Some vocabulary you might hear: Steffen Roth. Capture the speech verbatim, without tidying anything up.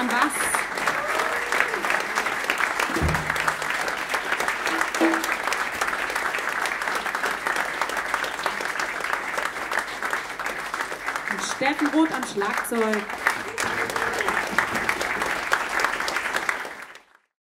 am Bass. Und Steffen Roth am Schlagzeug.